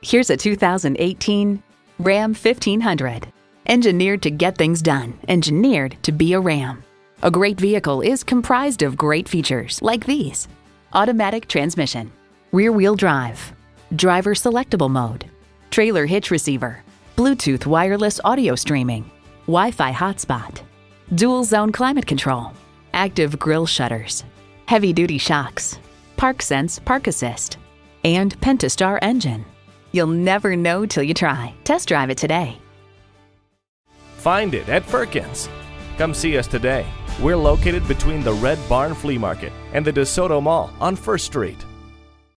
Here's a 2018 Ram 1500. Engineered to get things done, engineered to be a Ram. A great vehicle is comprised of great features like these: automatic transmission, rear-wheel drive, driver selectable mode, trailer hitch receiver, Bluetooth wireless audio streaming, Wi-Fi hotspot, dual zone climate control, active grille shutters, heavy-duty shocks, ParkSense Park Assist, and Pentastar engine. You'll never know till you try. Test drive it today. Find it at Firkins. Come see us today. We're located between the Red Barn Flea Market and the DeSoto Mall on 1st Street.